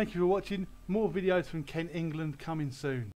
Thank you for watching. More videos from Kent, England coming soon.